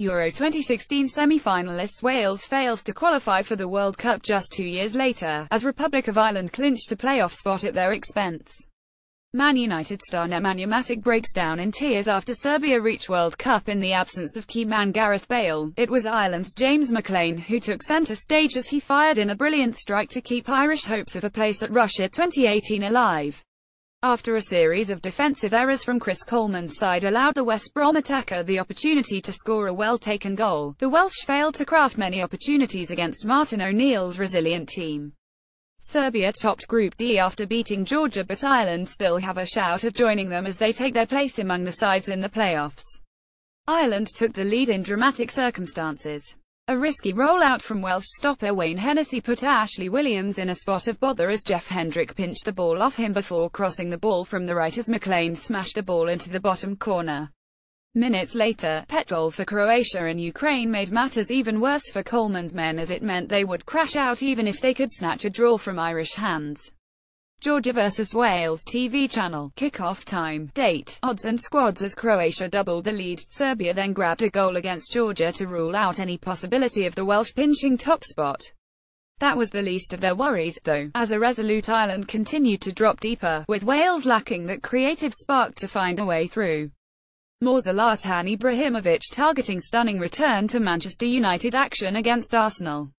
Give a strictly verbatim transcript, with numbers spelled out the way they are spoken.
Euro twenty sixteen semi-finalists Wales fails to qualify for the World Cup just two years later, as Republic of Ireland clinched a playoff spot at their expense. Man United star Nemanja Matic breaks down in tears after Serbia reach World Cup in the absence of key man Gareth Bale. It was Ireland's James McLean who took centre stage as he fired in a brilliant strike to keep Irish hopes of a place at Russia twenty eighteen alive. After a series of defensive errors from Chris Coleman's side allowed the West Brom attacker the opportunity to score a well-taken goal, the Welsh failed to craft many opportunities against Martin O'Neill's resilient team. Serbia topped Group D after beating Georgia, but Ireland still have a shout of joining them as they take their place among the sides in the playoffs. Ireland took the lead in dramatic circumstances. A risky rollout from Welsh stopper Wayne Hennessy put Ashley Williams in a spot of bother as Jeff Hendrick pinched the ball off him before crossing the ball from the right as McLean smashed the ball into the bottom corner. Minutes later, Petgol for Croatia and Ukraine made matters even worse for Coleman's men, as it meant they would crash out even if they could snatch a draw from Irish hands. Georgia versus Wales T V channel, kickoff time, date, odds and squads. As Croatia doubled the lead, Serbia then grabbed a goal against Georgia to rule out any possibility of the Welsh pinching top spot. That was the least of their worries, though, as a resolute Ireland continued to drop deeper, with Wales lacking that creative spark to find a way through. More Zlatan Ibrahimović targeting stunning return to Manchester United action against Arsenal.